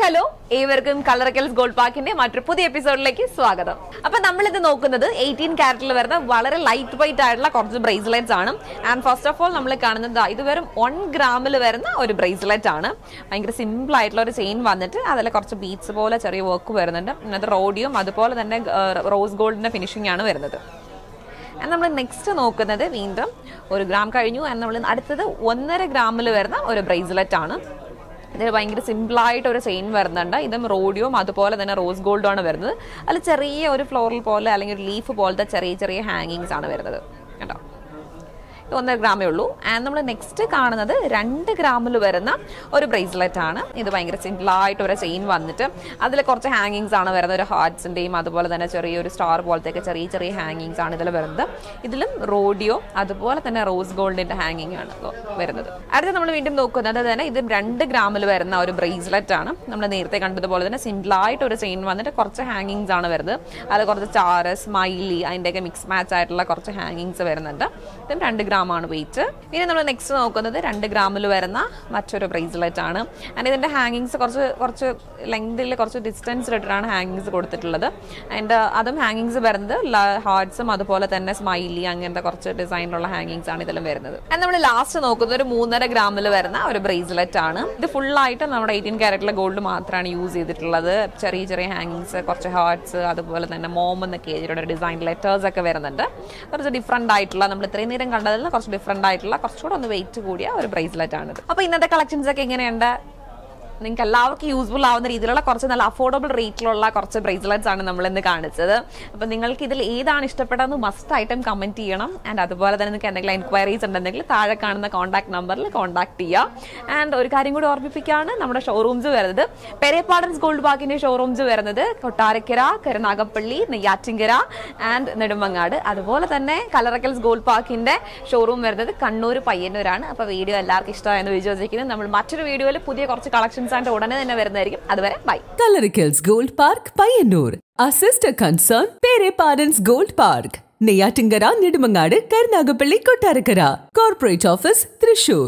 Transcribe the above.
Hi, hello. Everyone, Kallarackals Gold Park in the episode. Now, 18 karat lightweight bracelets. And first of all, we have 1 gram bracelet. It's simple chain. It's a beads, rhodium, rose gold finishing. And we next look at the 1 gram and bracelet. There is a simple chain. This is rhodium, rose gold. There is a floral and leaf hangings. This is 1 gram. And next, we have 2 gram bracelet. This is a chain. There are some hangings, hearts, a star, hangings. This is rodeo, rose gold hanging. This is 2 gram bracelet. We have a chain. Hangings. There are stars, smiley, and mix match hangings. Weight. We next 2 gram bracelet. And the hangings length distance hangings. And other hangings hearts, smiley, and the design hangings. And the last 3 gram bracelet. The full item 18 karat gold and use cherry hangings, hearts, mom and the design letters. Different item. Different title, a weight to Godia or a bracelet. Up in the collections again and useful on the either affordable rate lola corsa bracelets and number in the carnets. But Ningal Kidal either on Istapatan must item comment and other than the Canada inquiries and the contact number, contact Tia and recurring good or Picana, number showrooms were the Pereppadans Gold Park in showrooms were another Kottarakkara, Karunagappally, Neyyattinkara and Nedumangad. Other than Kallarackals Gold Park in the showroom where the Kannur Payyannur up a video and Larkista and visuals again, number much video, Pudia Corsa collection. And order and bye. Kallarackals Gold Park, Payyannur. Our sister concern, Pereppadans Gold Park. Neyyattinkara, Nedumangad, Karunagappally, Kottarakkara. Corporate Office, Thrissur.